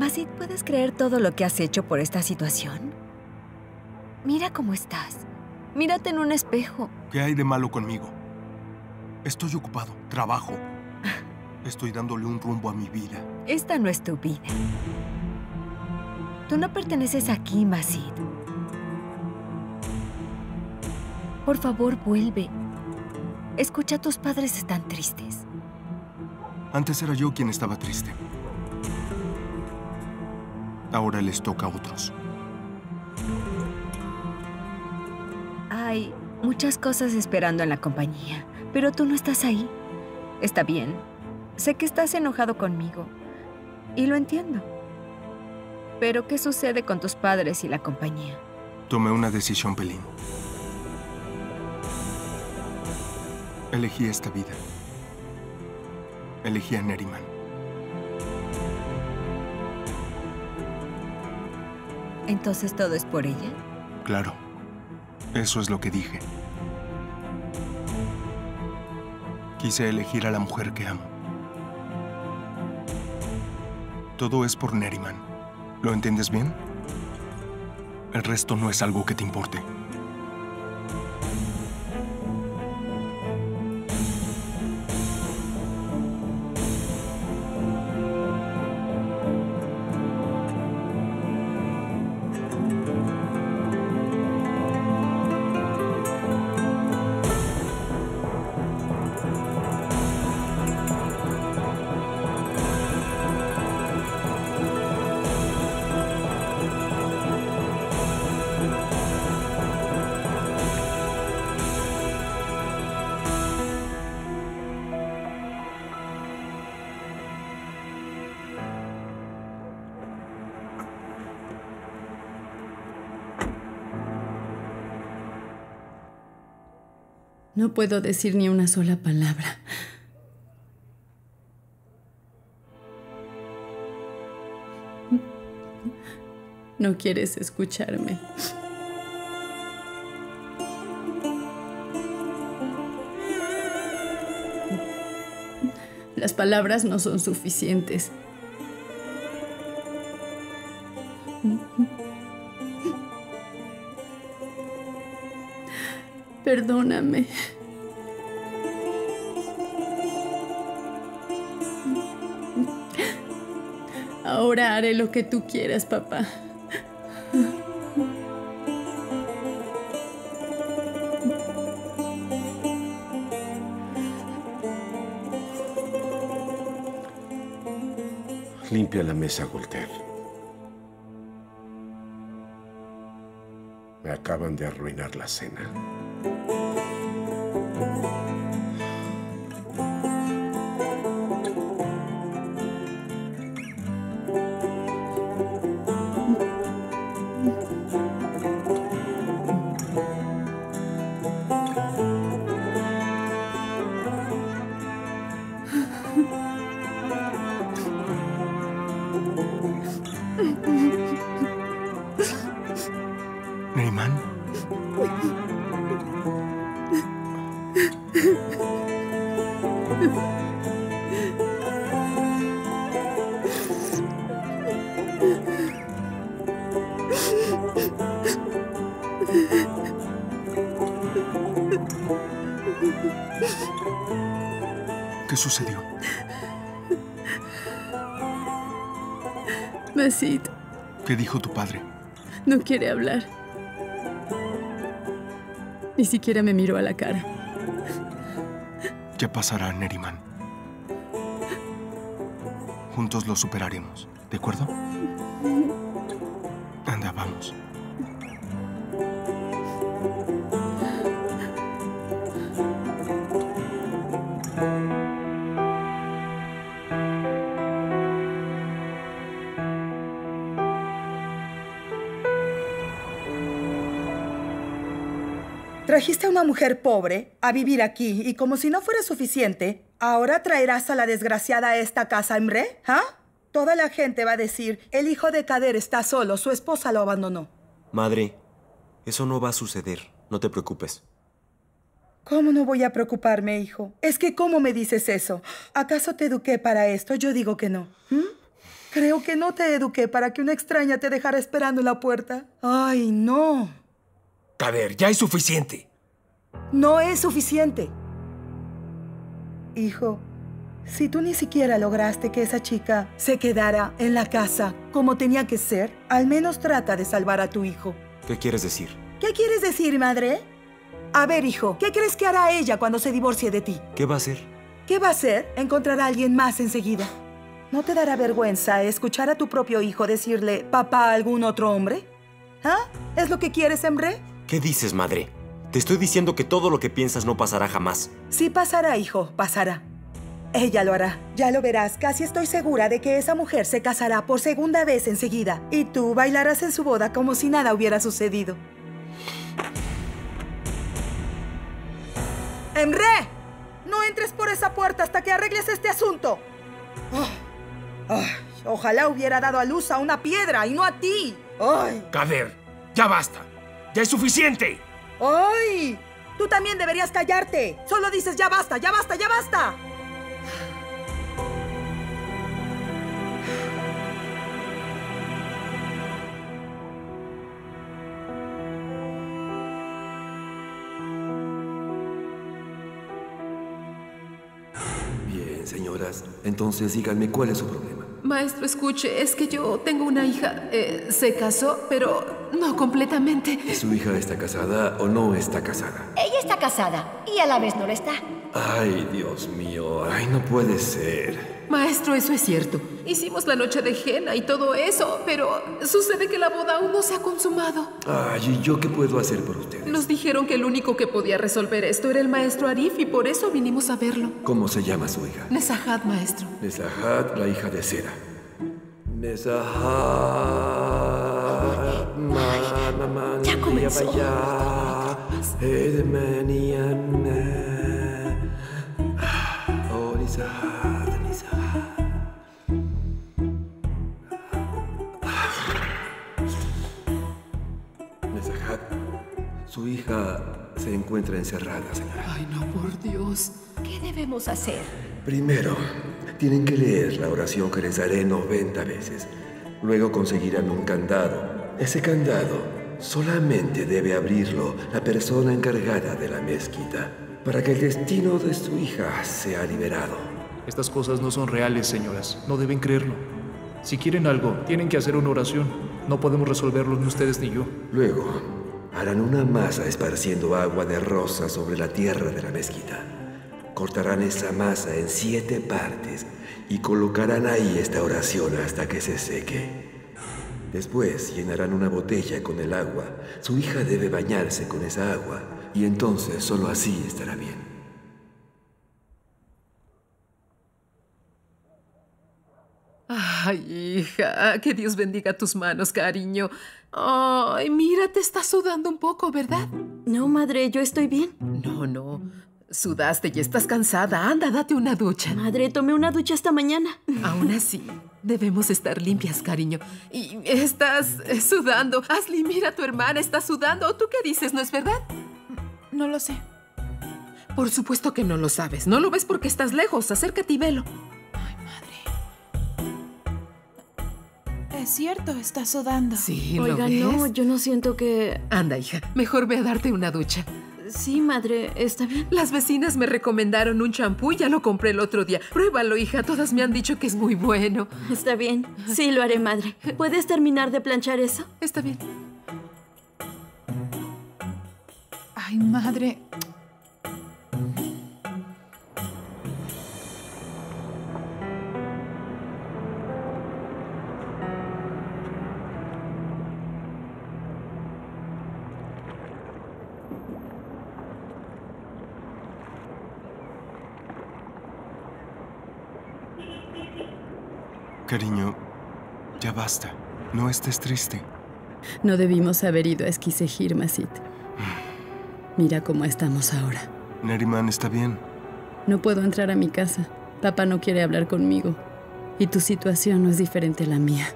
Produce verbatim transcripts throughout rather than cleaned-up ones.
Macit, ¿puedes creer todo lo que has hecho por esta situación? Mira cómo estás. Mírate en un espejo. ¿Qué hay de malo conmigo? Estoy ocupado. Trabajo. Estoy dándole un rumbo a mi vida. Esta no es tu vida. Tú no perteneces aquí, Macit. Por favor, vuelve. Escucha, tus padres están tristes. Antes era yo quien estaba triste. Ahora les toca a otros. Hay muchas cosas esperando en la compañía, pero tú no estás ahí. Está bien. Sé que estás enojado conmigo y lo entiendo. Pero, ¿qué sucede con tus padres y la compañía? Tomé una decisión, Pelin. Elegí esta vida. Elegí a Neriman. ¿Entonces todo es por ella? Claro. Eso es lo que dije. Quise elegir a la mujer que amo. Todo es por Neriman. ¿Lo entiendes bien? El resto no es algo que te importe. No puedo decir ni una sola palabra. No quieres escucharme. Las palabras no son suficientes. Perdóname. Ahora haré lo que tú quieras, papá. Limpia la mesa, Gülter. Me acaban de arruinar la cena. ¿Qué sucedió? Macit. ¿Qué dijo tu padre? No quiere hablar. Ni siquiera me miró a la cara. ¿Qué pasará, Neriman? Juntos lo superaremos, ¿de acuerdo? Anda, vamos. Trajiste a una mujer pobre a vivir aquí y como si no fuera suficiente, ¿ahora traerás a la desgraciada a esta casa, Emre? ¿Ah? Toda la gente va a decir, el hijo de Kader está solo, su esposa lo abandonó. Madre, eso no va a suceder, no te preocupes. ¿Cómo no voy a preocuparme, hijo? Es que ¿cómo me dices eso? ¿Acaso te eduqué para esto? Yo digo que no. ¿Mm? Creo que no te eduqué para que una extraña te dejara esperando en la puerta. ¡Ay, no! Kader, ya es suficiente. No es suficiente. Hijo, si tú ni siquiera lograste que esa chica se quedara en la casa como tenía que ser, al menos trata de salvar a tu hijo. ¿Qué quieres decir? ¿Qué quieres decir, madre? A ver, hijo, ¿qué crees que hará ella cuando se divorcie de ti? ¿Qué va a hacer? ¿Qué va a hacer? Encontrará a alguien más enseguida. ¿No te dará vergüenza escuchar a tu propio hijo decirle papá a algún otro hombre? ¿Ah? ¿Es lo que quieres, Emre? ¿Qué dices, madre? Te estoy diciendo que todo lo que piensas no pasará jamás. Sí pasará, hijo, pasará. Ella lo hará. Ya lo verás. Casi estoy segura de que esa mujer se casará por segunda vez enseguida. Y tú bailarás en su boda como si nada hubiera sucedido. ¡Emre! No entres por esa puerta hasta que arregles este asunto. Oh, oh, ojalá hubiera dado a luz a una piedra y no a ti. Ay. Kader, ya basta. Ya es suficiente. ¡Ay! Tú también deberías callarte. Solo dices ya basta, ya basta, ya basta. Señoras, entonces díganme cuál es su problema. Maestro, escuche, es que yo tengo una hija. Eh, se casó, pero no completamente. ¿Su hija está casada o no está casada? Ella está casada y a la vez no lo está. Ay, Dios mío, ay, no puede ser. Maestro, eso es cierto. Hicimos la noche de henna y todo eso, pero sucede que la boda aún no se ha consumado. Ay, ¿y yo qué puedo hacer por ustedes? Nos dijeron que el único que podía resolver esto era el maestro Arif y por eso vinimos a verlo. ¿Cómo se llama su hija? Nezahat, maestro. Nezahat, la hija de Sera. Nezahat, mamá, ya comenzó. Oh, Nezahat. Su hija se encuentra encerrada, señora. Ay, no, por Dios. ¿Qué debemos hacer? Primero, tienen que leer la oración que les daré noventa veces. Luego conseguirán un candado. Ese candado solamente debe abrirlo la persona encargada de la mezquita para que el destino de su hija sea liberado. Estas cosas no son reales, señoras. No deben creerlo. Si quieren algo, tienen que hacer una oración. No podemos resolverlo ni ustedes ni yo. Luego, harán una masa esparciendo agua de rosa sobre la tierra de la mezquita. Cortarán esa masa en siete partes y colocarán ahí esta oración hasta que se seque. Después llenarán una botella con el agua. Su hija debe bañarse con esa agua y entonces solo así estará bien. Ay, hija, que Dios bendiga tus manos, cariño. Ay, mira, te estás sudando un poco, ¿verdad? No, madre, yo estoy bien. No, no. Sudaste y estás cansada. Anda, date una ducha. Madre, tomé una ducha esta mañana. Aún así, debemos estar limpias, cariño. Y estás sudando. Asli, mira a tu hermana, está sudando. ¿Tú qué dices? ¿No es verdad? No lo sé. Por supuesto que no lo sabes. No lo ves porque estás lejos. Acércate y velo. Es cierto, está sudando. Sí, ¿lo Oiga, ves? No, yo no siento que... Anda, hija, mejor ve a darte una ducha. Sí, madre, ¿está bien? Las vecinas me recomendaron un champú, ya lo compré el otro día. Pruébalo, hija, todas me han dicho que es muy bueno. Está bien, sí lo haré, madre. ¿Puedes terminar de planchar eso? Está bien. Ay, madre... Cariño, ya basta. No estés triste. No debimos haber ido a Eskişehir, Macit. Mira cómo estamos ahora. Neriman está bien. No puedo entrar a mi casa. Papá no quiere hablar conmigo. Y tu situación no es diferente a la mía.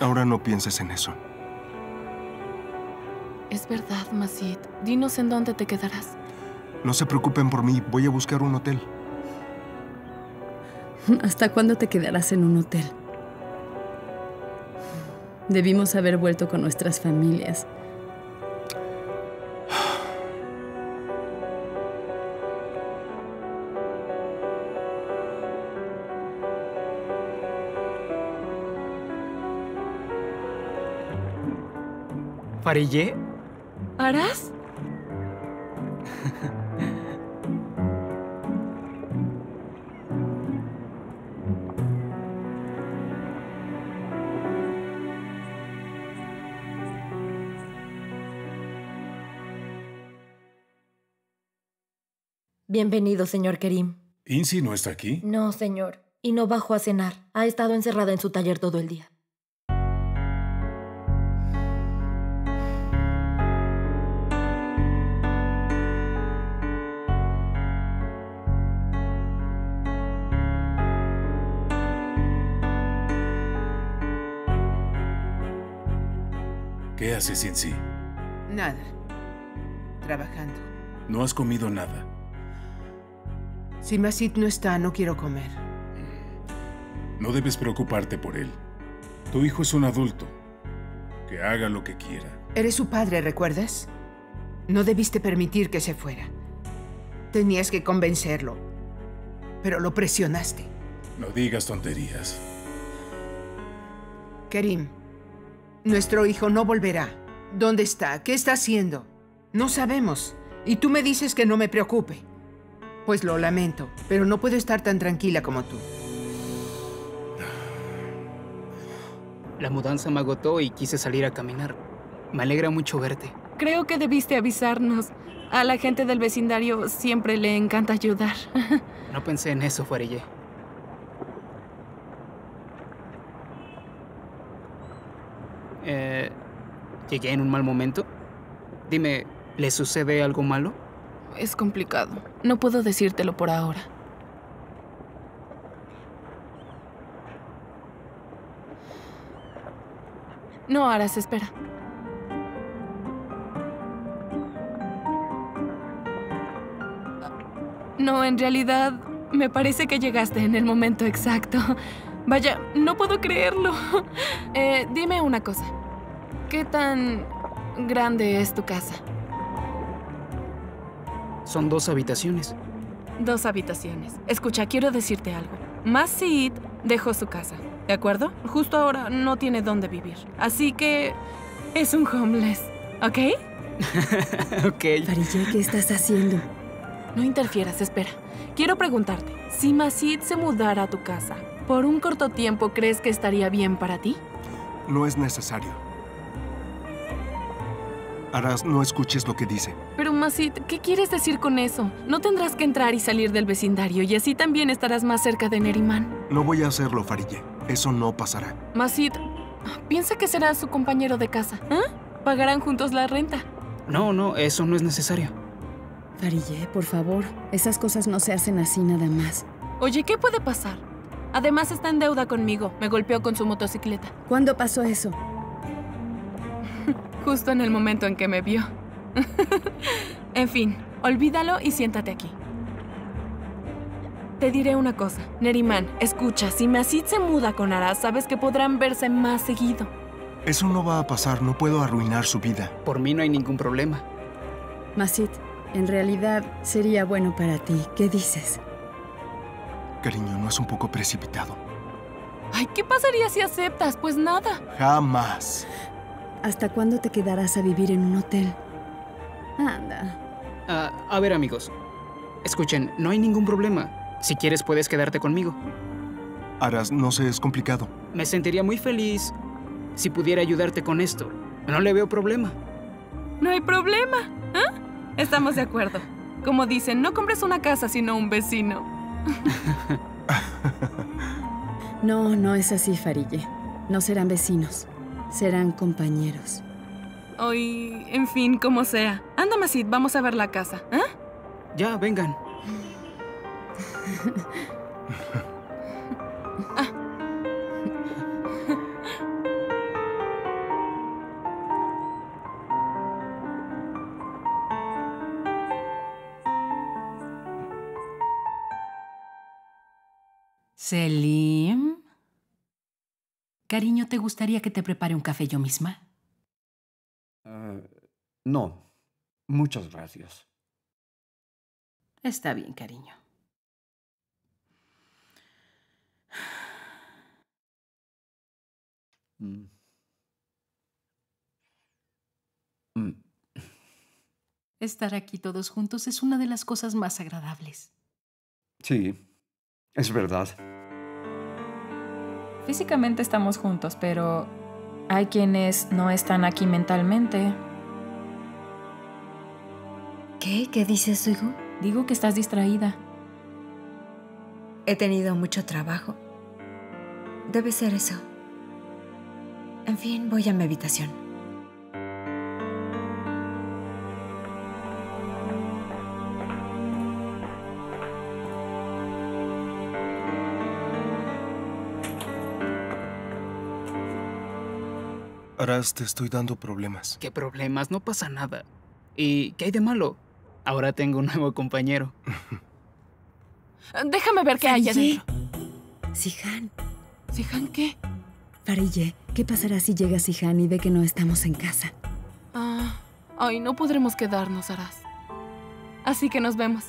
Ahora no pienses en eso. Es verdad, Macit. Dinos en dónde te quedarás. No se preocupen por mí. Voy a buscar un hotel. ¿Hasta cuándo te quedarás en un hotel? Debimos haber vuelto con nuestras familias. ¿Farille? ¿Aras? Bienvenido, señor Kerim. ¿Inci no está aquí? No, señor. Y no bajó a cenar. Ha estado encerrada en su taller todo el día. ¿Qué haces, Inci? Nada. Trabajando. ¿No has comido nada? Si Macit no está, no quiero comer. No debes preocuparte por él. Tu hijo es un adulto. Que haga lo que quiera. Eres su padre, ¿recuerdas? No debiste permitir que se fuera. Tenías que convencerlo. Pero lo presionaste. No digas tonterías. Kerim, nuestro hijo no volverá. ¿Dónde está? ¿Qué está haciendo? No sabemos. Y tú me dices que no me preocupe. Pues lo lamento, pero no puedo estar tan tranquila como tú. La mudanza me agotó y quise salir a caminar. Me alegra mucho verte. Creo que debiste avisarnos. A la gente del vecindario siempre le encanta ayudar. No pensé en eso, Farille. Eh, ¿Llegué en un mal momento? Dime, ¿le sucede algo malo? Es complicado. No puedo decírtelo por ahora. No, Aras, espera. No, en realidad, me parece que llegaste en el momento exacto. Vaya, no puedo creerlo. Eh, dime una cosa. ¿Qué tan grande es tu casa? Son dos habitaciones. Dos habitaciones. Escucha, quiero decirte algo. Macit dejó su casa, ¿de acuerdo? Justo ahora no tiene dónde vivir. Así que es un homeless, ¿ok? Ok. Farille, ¿qué estás haciendo? No interfieras, espera. Quiero preguntarte, si Macit se mudara a tu casa, ¿por un corto tiempo crees que estaría bien para ti? No es necesario. Aras, no escuches lo que dice. Pero, Macit, ¿qué quieres decir con eso? No tendrás que entrar y salir del vecindario, y así también estarás más cerca de Neriman. No voy a hacerlo, Farille. Eso no pasará. Macit, piensa que será su compañero de casa. ¿Eh? Pagarán juntos la renta. No, no, eso no es necesario. Farille, por favor. Esas cosas no se hacen así nada más. Oye, ¿qué puede pasar? Además, está en deuda conmigo. Me golpeó con su motocicleta. ¿Cuándo pasó eso? Justo en el momento en que me vio. En fin, olvídalo y siéntate aquí. Te diré una cosa. Neriman, escucha, si Macit se muda con Aras, sabes que podrán verse más seguido. Eso no va a pasar, no puedo arruinar su vida. Por mí no hay ningún problema. Macit, en realidad sería bueno para ti. ¿Qué dices? Cariño, ¿no es un poco precipitado? Ay, ¿qué pasaría si aceptas? Pues nada. Jamás. ¿Hasta cuándo te quedarás a vivir en un hotel? Anda. Uh, a ver, amigos. Escuchen, no hay ningún problema. Si quieres, puedes quedarte conmigo. Aras, no sé, es complicado. Me sentiría muy feliz si pudiera ayudarte con esto. No le veo problema. No hay problema. ¿Eh? Estamos de acuerdo. Como dicen, no compres una casa, sino un vecino. No, no es así, Farille. No serán vecinos. Serán compañeros. Hoy, en fin, como sea. Anda, Macit, vamos a ver la casa, ¿eh? Ya, vengan. Ah. Selim. Cariño, ¿te gustaría que te prepare un café yo misma? Uh, no. Muchas gracias. Está bien, cariño. Mm. Mm. Estar aquí todos juntos es una de las cosas más agradables. Sí, es verdad. Físicamente estamos juntos, pero hay quienes no están aquí mentalmente. ¿Qué? ¿Qué dices, Duygu? Digo que estás distraída. He tenido mucho trabajo. Debe ser eso. En fin, voy a mi habitación. Aras, te estoy dando problemas. ¿Qué problemas? No pasa nada. ¿Y qué hay de malo? Ahora tengo un nuevo compañero. Déjame ver qué hay adentro. Sihan. ¿Sihan qué? Farille, ¿qué pasará si llega Sihan y ve que no estamos en casa? Ah, ay, no podremos quedarnos, Aras. Así que nos vemos.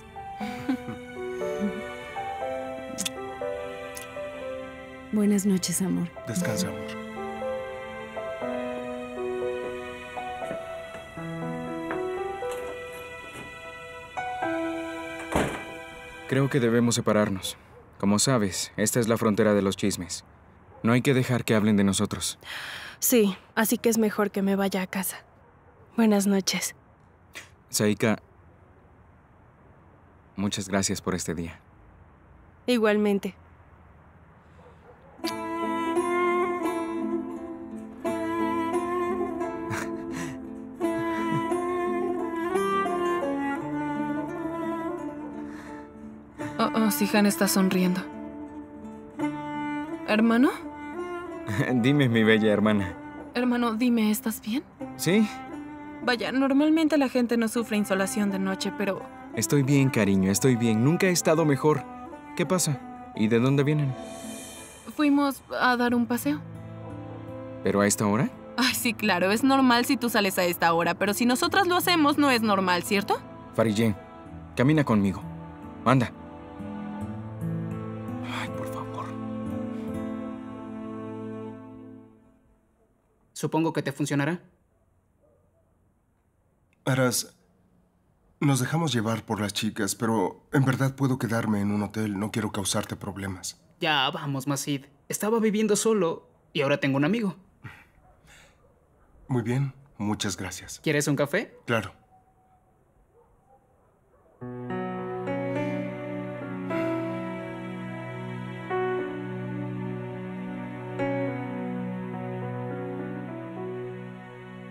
Buenas noches, amor. Descansa, amor. Creo que debemos separarnos. Como sabes, esta es la frontera de los chismes. No hay que dejar que hablen de nosotros. Sí, así que es mejor que me vaya a casa. Buenas noches. Saika, muchas gracias por este día. Igualmente. Sihan está sonriendo. ¿Hermano? Dime, mi bella hermana. Hermano, dime, ¿estás bien? Sí. Vaya, normalmente la gente no sufre insolación de noche, pero... Estoy bien, cariño, estoy bien. Nunca he estado mejor. ¿Qué pasa? ¿Y de dónde vienen? Fuimos a dar un paseo. ¿Pero a esta hora? Ay, sí, claro. Es normal si tú sales a esta hora, pero si nosotras lo hacemos, no es normal, ¿cierto? Farille, camina conmigo. Anda. Supongo que te funcionará. Aras, nos dejamos llevar por las chicas, pero en verdad puedo quedarme en un hotel. No quiero causarte problemas. Ya, vamos, Macit. Estaba viviendo solo y ahora tengo un amigo. Muy bien, muchas gracias. ¿Quieres un café? Claro.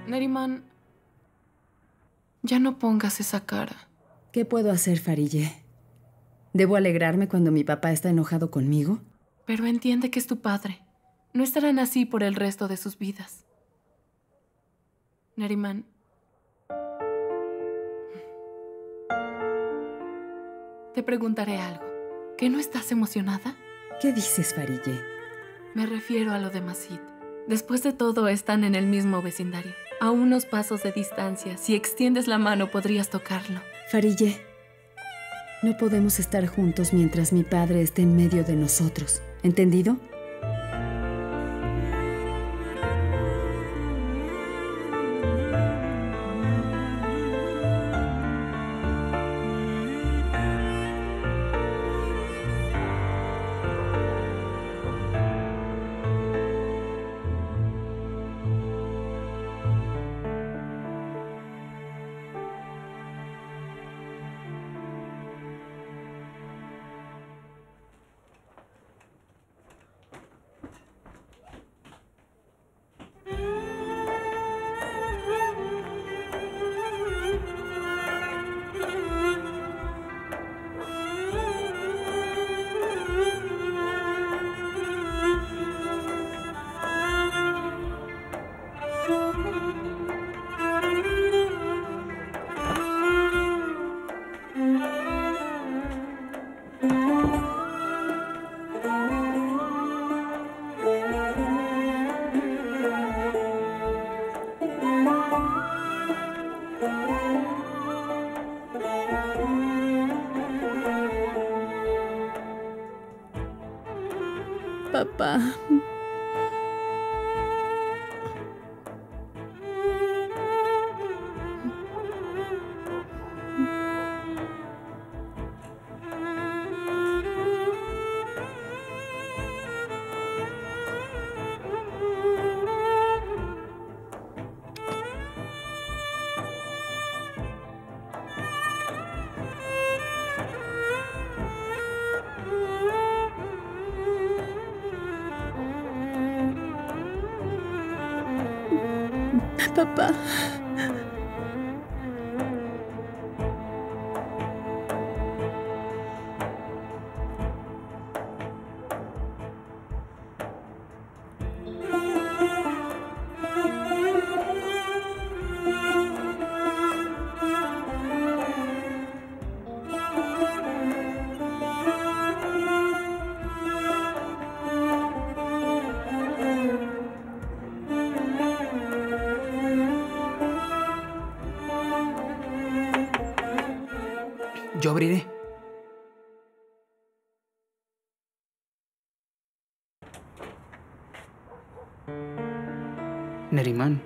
Neriman, ya no pongas esa cara. ¿Qué puedo hacer, Farille? ¿Debo alegrarme cuando mi papá está enojado conmigo? Pero entiende que es tu padre. No estarán así por el resto de sus vidas. Neriman. Te preguntaré algo. ¿Que no estás emocionada? ¿Qué dices, Farille? Me refiero a lo de Macit. Después de todo, están en el mismo vecindario. A unos pasos de distancia, si extiendes la mano podrías tocarlo. Farille, no podemos estar juntos mientras mi padre esté en medio de nosotros. ¿Entendido? Baba. Baba. Yo abriré. Neriman.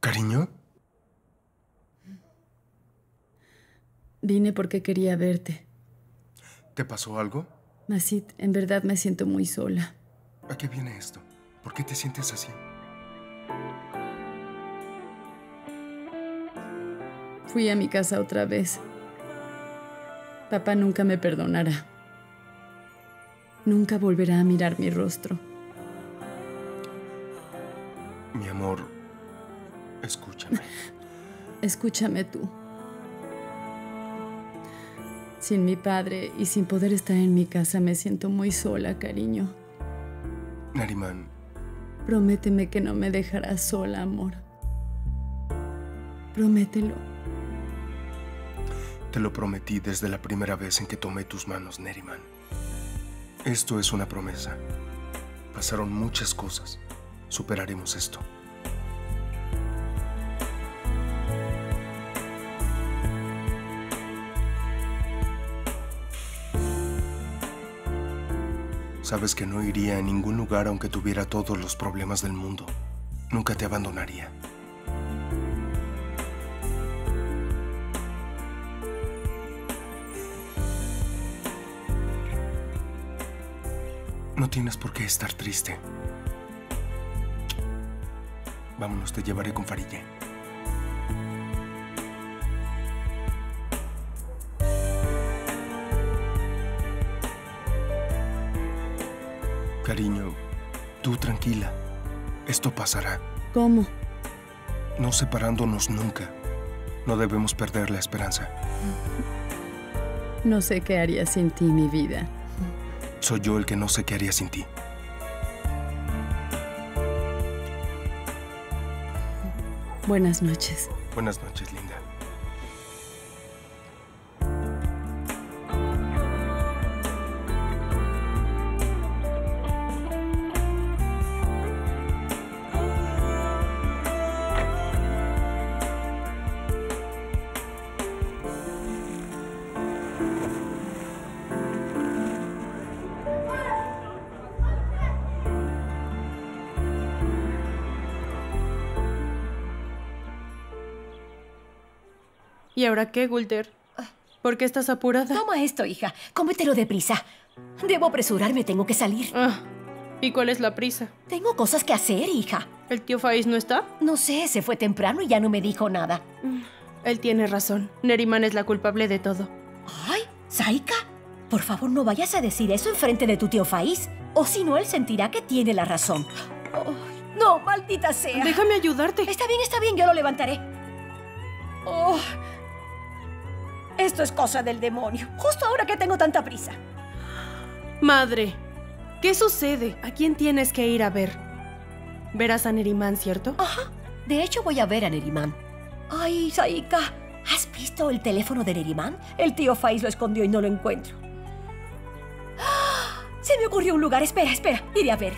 ¿Cariño? Vine porque quería verte. ¿Te pasó algo? Macit, en verdad me siento muy sola. ¿A qué viene esto? ¿Por qué te sientes así? Fui a mi casa otra vez. Papá nunca me perdonará. Nunca volverá a mirar mi rostro. Mi amor, escúchame. Escúchame tú. Sin mi padre y sin poder estar en mi casa, me siento muy sola, cariño. Neriman. Prométeme que no me dejarás sola, amor. Promételo. Te lo prometí desde la primera vez en que tomé tus manos, Neriman. Esto es una promesa. Pasaron muchas cosas. Superaremos esto. Sabes que no iría a ningún lugar aunque tuviera todos los problemas del mundo. Nunca te abandonaría. No tienes por qué estar triste. Vámonos, te llevaré con Farille. Cariño, tú tranquila. Esto pasará. ¿Cómo? No separándonos nunca. No debemos perder la esperanza. No sé qué haría sin ti, mi vida. Soy yo el que no sé qué haría sin ti. Buenas noches. Buenas noches, linda. ¿Y ahora qué, Gülter? ¿Por qué estás apurada? Toma esto, hija. Cómetelo deprisa. Debo apresurarme, tengo que salir. Ah, ¿y cuál es la prisa? Tengo cosas que hacer, hija. ¿El tío Faiz no está? No sé, se fue temprano y ya no me dijo nada. Mm, él tiene razón. Neriman es la culpable de todo. ¡Ay, Saika! Por favor, no vayas a decir eso enfrente de tu tío Faiz. O si no, él sentirá que tiene la razón. Oh, no, maldita sea. Déjame ayudarte. Está bien, está bien, yo lo levantaré. Oh... Esto es cosa del demonio, justo ahora que tengo tanta prisa. Madre, ¿qué sucede? ¿A quién tienes que ir a ver? ¿Verás a Neriman, cierto? Ajá, de hecho voy a ver a Neriman. Ay, Saika, ¿has visto el teléfono de Neriman? El tío Faiz lo escondió y no lo encuentro. ¡Ah! Se me ocurrió un lugar, espera, espera, iré a ver.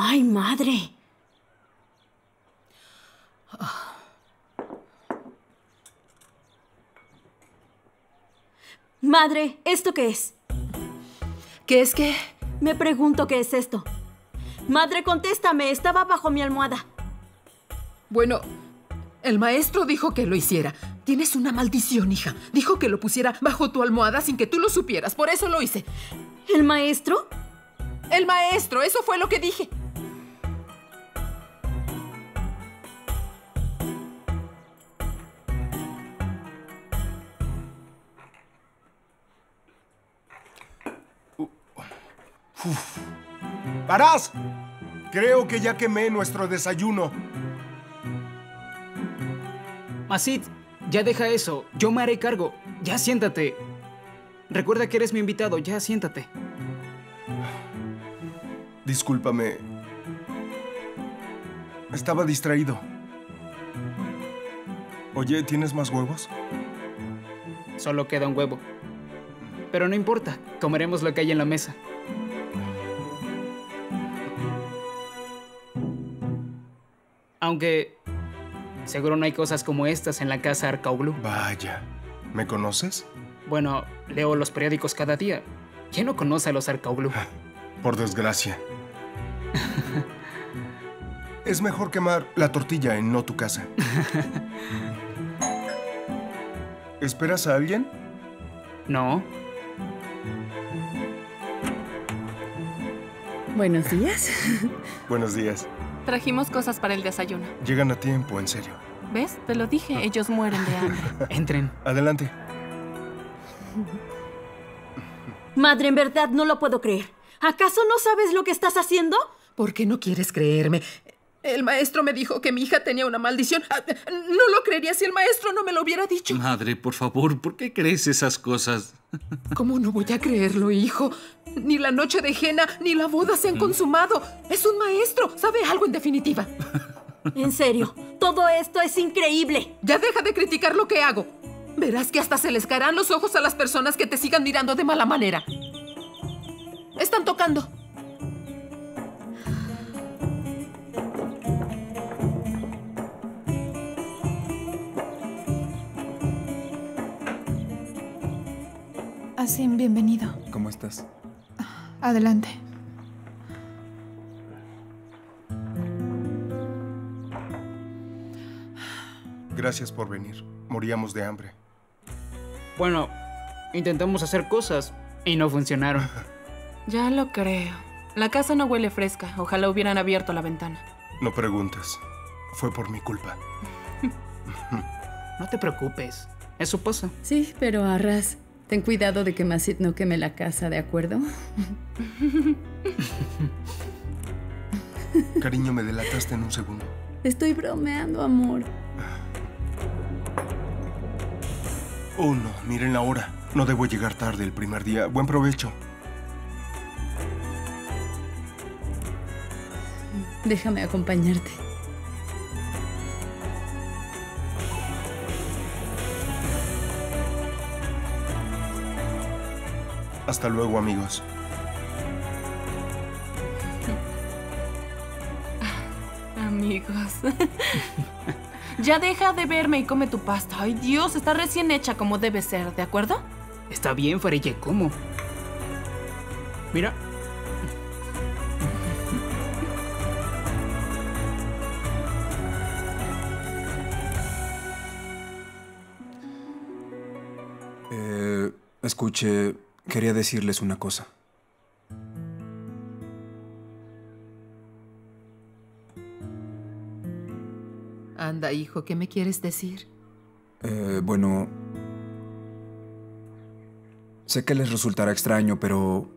¡Ay, madre! Madre, ¿esto qué es? ¿Qué es qué? Me pregunto qué es esto. Madre, contéstame. Estaba bajo mi almohada. Bueno, el maestro dijo que lo hiciera. Tienes una maldición, hija. Dijo que lo pusiera bajo tu almohada sin que tú lo supieras. Por eso lo hice. ¿El maestro? El maestro. Eso fue lo que dije. Uf. ¡Aras! Creo que ya quemé nuestro desayuno. Macit, ya deja eso. Yo me haré cargo. Ya siéntate. Recuerda que eres mi invitado. Ya siéntate. Discúlpame. Estaba distraído. Oye, ¿tienes más huevos? Solo queda un huevo. Pero no importa. Comeremos lo que hay en la mesa. Aunque seguro no hay cosas como estas en la casa Arcaoğlu. Vaya, ¿me conoces? Bueno, leo los periódicos cada día. ¿Quién no conoce a los Arcaoğlu? Por desgracia. Es mejor quemar la tortilla en no tu casa. ¿Esperas a alguien? No. Buenos días. Buenos días. Trajimos cosas para el desayuno. Llegan a tiempo, en serio. ¿Ves? Te lo dije. Ellos mueren de hambre. Entren. Adelante. Madre, en verdad no lo puedo creer. ¿Acaso no sabes lo que estás haciendo? ¿Por qué no quieres creerme? El maestro me dijo que mi hija tenía una maldición. No lo creería si el maestro no me lo hubiera dicho. Madre, por favor, ¿por qué crees esas cosas? ¿Cómo no voy a creerlo, hijo? Ni la noche de henna, ni la boda se han consumado. Es un maestro. Sabe algo en definitiva. En serio, todo esto es increíble. Ya deja de criticar lo que hago. Verás que hasta se les caerán los ojos a las personas que te sigan mirando de mala manera. Están tocando. Asim, bienvenido. ¿Cómo estás? Adelante. Gracias por venir. Moríamos de hambre. Bueno, intentamos hacer cosas y no funcionaron. Ya lo creo. La casa no huele fresca. Ojalá hubieran abierto la ventana. No preguntes. Fue por mi culpa. No te preocupes. Eso pasa. Sí, pero Aras... Ten cuidado de que Macit no queme la casa, ¿de acuerdo? Cariño, me delataste en un segundo. Estoy bromeando, amor. Oh, no. Miren la hora. No debo llegar tarde el primer día. Buen provecho. Déjame acompañarte. Hasta luego, amigos. Amigos. Ya deja de verme y come tu pasta. Ay, Dios, está recién hecha como debe ser, ¿de acuerdo? Está bien, Farille, ¿cómo? Mira. Eh, escuche... Quería decirles una cosa. Anda, hijo, ¿qué me quieres decir? Eh, bueno... Sé que les resultará extraño, pero...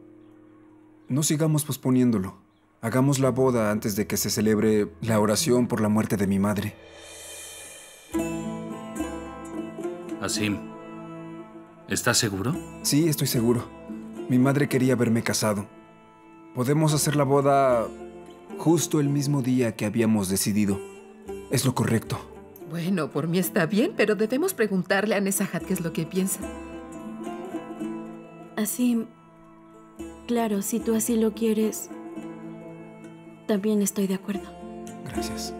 No sigamos posponiéndolo. Hagamos la boda antes de que se celebre la oración por la muerte de mi madre. Así... ¿Estás seguro? Sí, estoy seguro. Mi madre quería verme casado. Podemos hacer la boda justo el mismo día que habíamos decidido. Es lo correcto. Bueno, por mí está bien, pero debemos preguntarle a Nezahat qué es lo que piensa. Así, claro, si tú así lo quieres, También estoy de acuerdo. Gracias.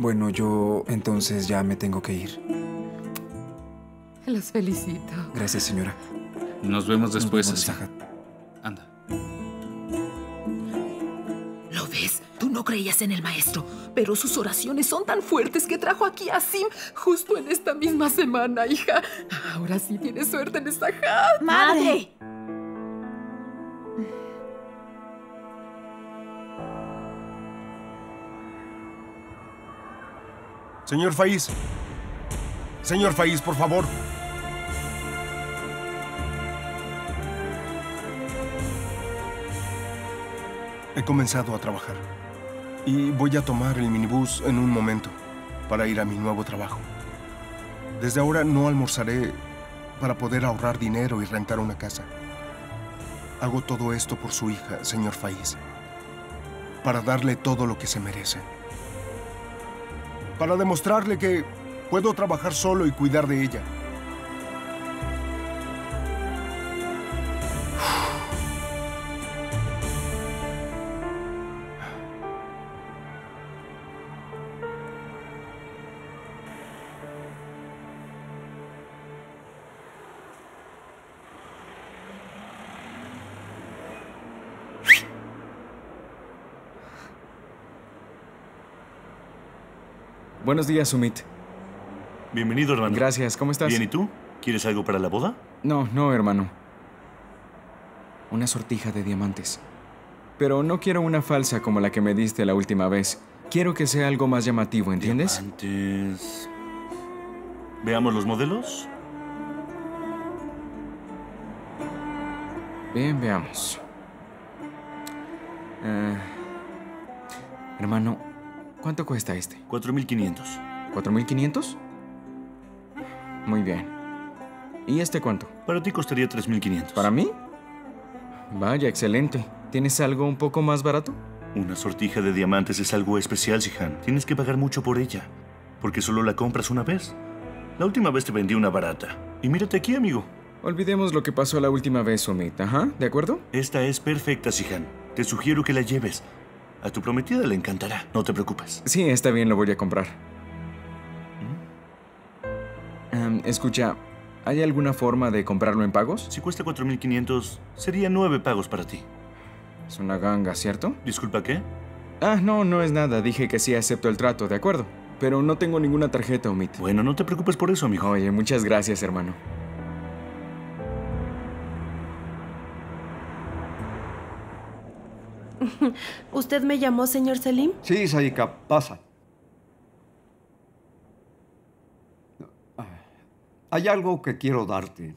Bueno, yo entonces ya me tengo que ir. Los felicito. Gracias, señora. Nos vemos después. Nos vemos, anda. ¿Lo ves? Tú no creías en el maestro, pero sus oraciones son tan fuertes que trajo aquí a Sim justo en esta misma semana, hija. Ahora sí tienes suerte en esta casa. ¡Madre! Señor Faiz. Señor Faiz, por favor. He comenzado a trabajar y voy a tomar el minibús en un momento para ir a mi nuevo trabajo. Desde ahora no almorzaré para poder ahorrar dinero y rentar una casa. Hago todo esto por su hija, señor Faiz, para darle todo lo que se merece. Para demostrarle que puedo trabajar solo y cuidar de ella. Buenos días, Sumit. Bienvenido, hermano. Gracias, ¿cómo estás? Bien, ¿y tú? ¿Quieres algo para la boda? No, no, hermano. Una sortija de diamantes. Pero no quiero una falsa como la que me diste la última vez. Quiero que sea algo más llamativo, ¿entiendes? Diamantes. Veamos los modelos. Bien, veamos. Eh, hermano... ¿Cuánto cuesta este? cuatro mil quinientos. ¿cuatro mil quinientos? Muy bien. ¿Y este cuánto? Para ti costaría tres mil quinientos. ¿Para mí? Vaya, excelente. ¿Tienes algo un poco más barato? Una sortija de diamantes es algo especial, Sihan. Tienes que pagar mucho por ella, porque solo la compras una vez. La última vez te vendí una barata. Y mírate aquí, amigo. Olvidemos lo que pasó la última vez, Sumit. Ajá, ¿de acuerdo? Esta es perfecta, Sihan. Te sugiero que la lleves. A tu prometida le encantará. No te preocupes. Sí, está bien. Lo voy a comprar. ¿Mm? Um, escucha, ¿hay alguna forma de comprarlo en pagos? Si cuesta cuatro mil quinientos, sería nueve pagos para ti. Es una ganga, ¿cierto? ¿Disculpa qué? Ah, no, no es nada. Dije que sí acepto el trato, ¿de acuerdo? Pero no tengo ninguna tarjeta, Omid. Bueno, no te preocupes por eso, amigo. Oye, muchas gracias, hermano. ¿Usted me llamó, señor Selim? Sí, Saika, pasa. Hay algo que quiero darte.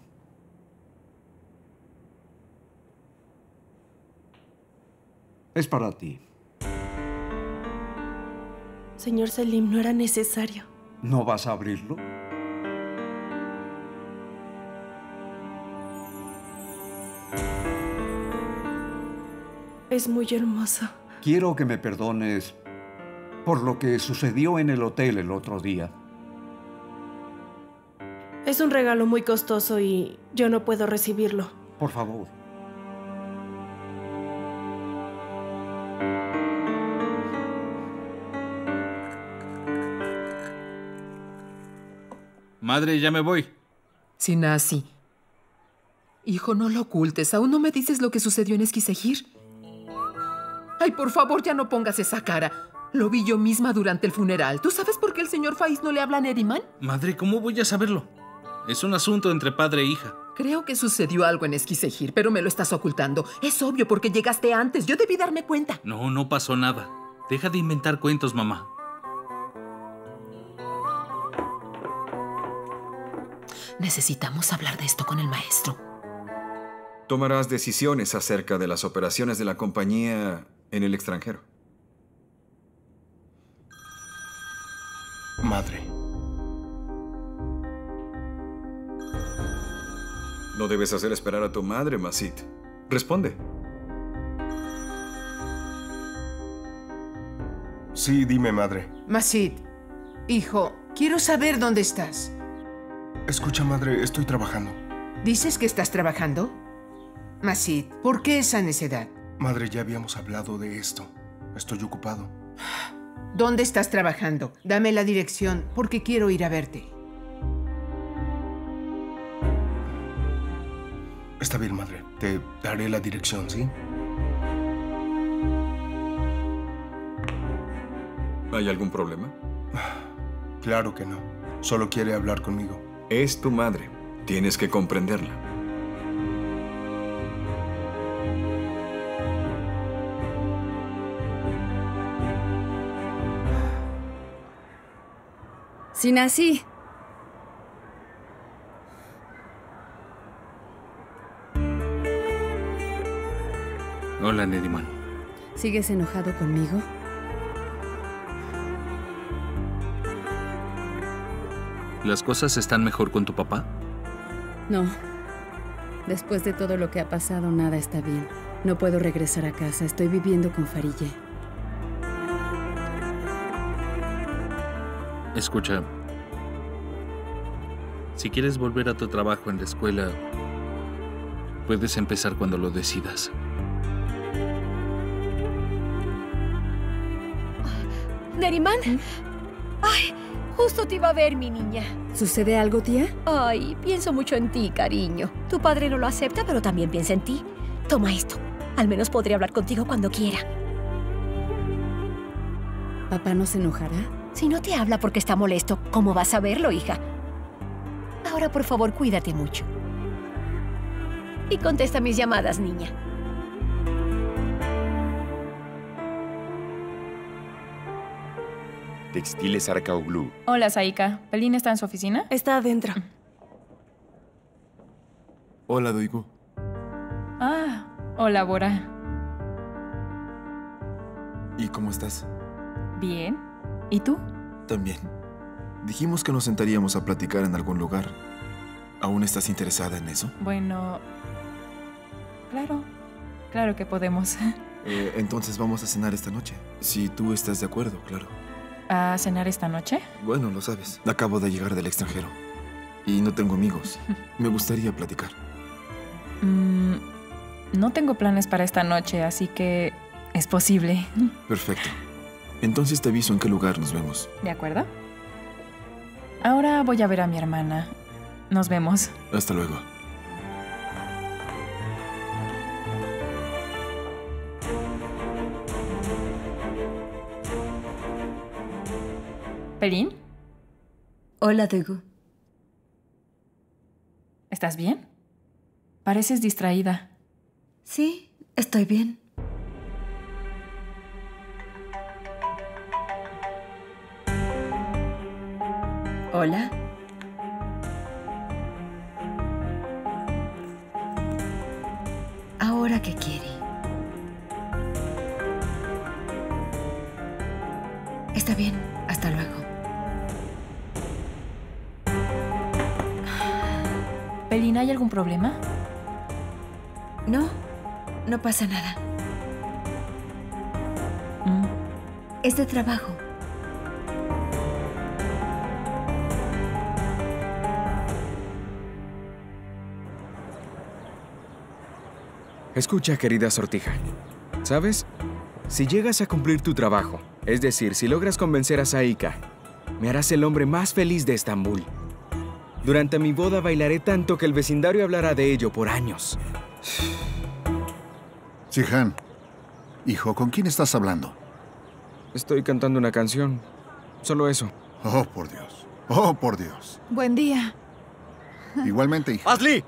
Es para ti. Señor Selim, no era necesario. ¿No vas a abrirlo? Es muy hermosa. Quiero que me perdones por lo que sucedió en el hotel el otro día. Es un regalo muy costoso y yo no puedo recibirlo. Por favor. Madre, ya me voy. Sinasi. Hijo, no lo ocultes. ¿Aún no me dices lo que sucedió en Eskişehir? Ay, por favor, ya no pongas esa cara. Lo vi yo misma durante el funeral. ¿Tú sabes por qué el señor Faiz no le habla a Neriman? Madre, ¿cómo voy a saberlo? Es un asunto entre padre e hija. Creo que sucedió algo en Eskişehir, pero me lo estás ocultando. Es obvio porque llegaste antes. Yo debí darme cuenta. No, no pasó nada. Deja de inventar cuentos, mamá. Necesitamos hablar de esto con el maestro. Tomarás decisiones acerca de las operaciones de la compañía... en el extranjero. Madre. No debes hacer esperar a tu madre, Macit. Responde. Sí, dime, madre. Macit, hijo, quiero saber dónde estás. Escucha, madre, estoy trabajando. ¿Dices que estás trabajando? Macit, ¿por qué esa necedad? Madre, ya habíamos hablado de esto. Estoy ocupado. ¿Dónde estás trabajando? Dame la dirección, porque quiero ir a verte. Está bien, madre. Te daré la dirección, ¿sí? ¿Hay algún problema? Claro que no. Solo quiere hablar conmigo. Es tu madre. Tienes que comprenderla. Sin así. Hola, Neriman. ¿Sigues enojado conmigo? ¿Las cosas están mejor con tu papá? No. Después de todo lo que ha pasado, nada está bien. No puedo regresar a casa. Estoy viviendo con Farille. Escucha, si quieres volver a tu trabajo en la escuela, puedes empezar cuando lo decidas. ¿Neriman? ¿Mm? Ay, justo te iba a ver, mi niña. ¿Sucede algo, tía? Ay, pienso mucho en ti, cariño. Tu padre no lo acepta, pero también piensa en ti. Toma esto. Al menos podré hablar contigo cuando quiera. ¿Papá no se enojará? Si no te habla porque está molesto, ¿cómo vas a verlo, hija? Ahora, por favor, cuídate mucho. Y contesta mis llamadas, niña. Textiles Arcaoğlu. Hola, Saika. ¿Pelin está en su oficina? Está adentro. Hola, Duygu. Ah, hola, Bora. ¿Y cómo estás? Bien. ¿Y tú? También. Dijimos que nos sentaríamos a platicar en algún lugar. ¿Aún estás interesada en eso? Bueno... Claro. Claro que podemos. Eh, entonces vamos a cenar esta noche. Si tú estás de acuerdo, claro. ¿A cenar esta noche? Bueno, lo sabes. Acabo de llegar del extranjero. Y no tengo amigos. Me gustaría platicar. Mm, no tengo planes para esta noche, así que... es posible. Perfecto. Entonces te aviso en qué lugar nos vemos. ¿De acuerdo? Ahora voy a ver a mi hermana. Nos vemos. Hasta luego. ¿Pelin? Hola, Degu. ¿Estás bien? Pareces distraída. Sí, estoy bien. Hola. ¿Ahora qué quiere? Está bien, hasta luego. Pelin, ¿hay algún problema? No, no pasa nada. Mm. Es de trabajo. Escucha, querida sortija, ¿sabes? Si llegas a cumplir tu trabajo, es decir, si logras convencer a Saika, me harás el hombre más feliz de Estambul. Durante mi boda bailaré tanto que el vecindario hablará de ello por años. Sihan, hijo, ¿con quién estás hablando? Estoy cantando una canción. Solo eso. Oh, por Dios. Oh, por Dios. Buen día. Igualmente, hijo. ¡Asli!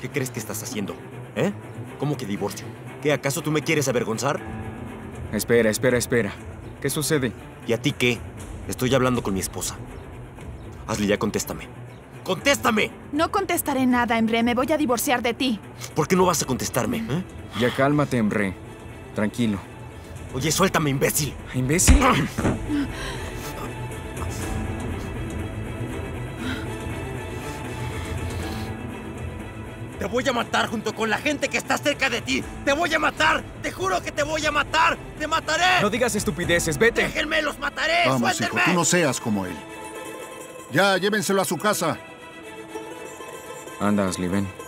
¿Qué crees que estás haciendo? ¿Eh? ¿Cómo que divorcio? ¿Qué, acaso tú me quieres avergonzar? Espera, espera, espera. ¿Qué sucede? ¿Y a ti qué? Estoy hablando con mi esposa. Asli, ya contéstame. ¡Contéstame! No contestaré nada, Emre. Me voy a divorciar de ti. ¿Por qué no vas a contestarme? ¿Eh? Ya cálmate, Emre. Tranquilo. Oye, suéltame, imbécil. ¿Imbécil? ¡Te voy a matar junto con la gente que está cerca de ti! ¡Te voy a matar! ¡Te juro que te voy a matar! ¡Te mataré! No digas estupideces, vete. ¡Déjenme, los mataré! Vamos, suéltenme. Hijo, tú no seas como él. Ya, llévenselo a su casa. Anda, Asli, ven.